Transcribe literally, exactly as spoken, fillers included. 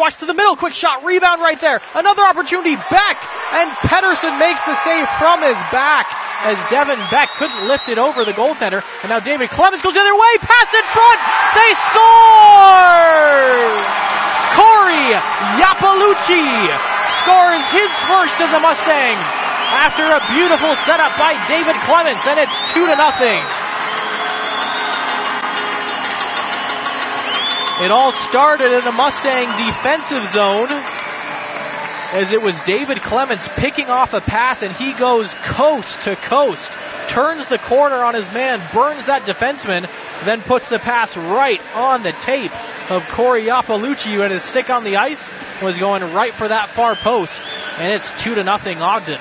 Watch to the middle, quick shot, rebound right there. Another opportunity, Beck, and Pettersson makes the save from his back as Devin Beck couldn't lift it over the goaltender. And now David Clements goes the other way, pass in front, they score! Corey Iapalucci scores his first as a Mustang after a beautiful setup by David Clements, and it's two to nothing. It all started in the Mustang defensive zone as it was David Clements picking off a pass, and he goes coast to coast, turns the corner on his man, burns that defenseman, then puts the pass right on the tape of Corey Iapalucci, and his stick on the ice was going right for that far post, and it's two to nothing Ogden.